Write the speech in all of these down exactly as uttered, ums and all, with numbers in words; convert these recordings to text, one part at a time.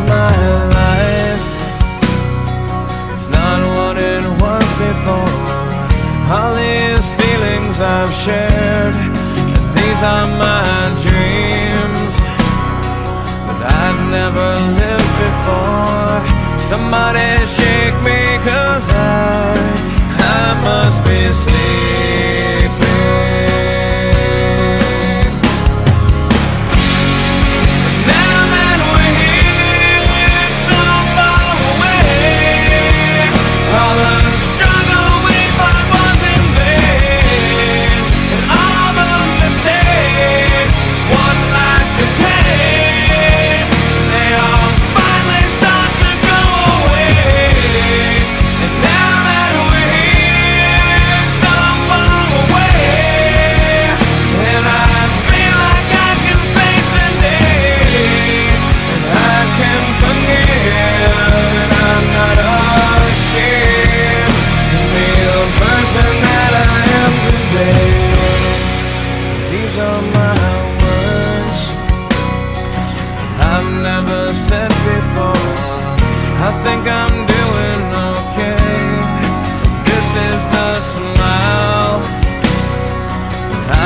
is my life. It's not what it was before. All these feelings I've shared, and these are my dreams that I've never lived before. Somebody shake me, 'cause I, I must be sleeping. Said before, I think I'm doing okay. This is the smile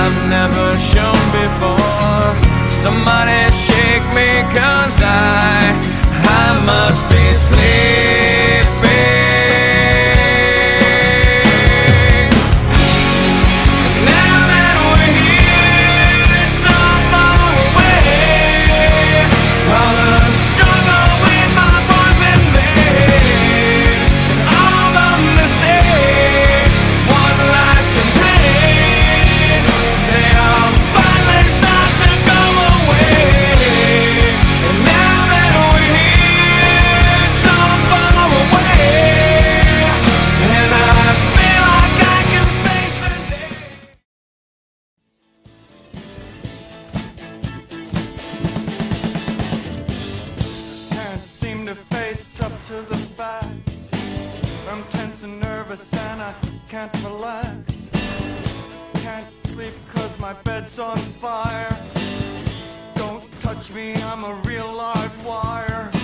I've never shown before. Somebody shake me, 'cause I, I must be sleeping. I'm tense and nervous and I can't relax. Can't sleep 'cause my bed's on fire. Don't touch me, I'm a real live wire.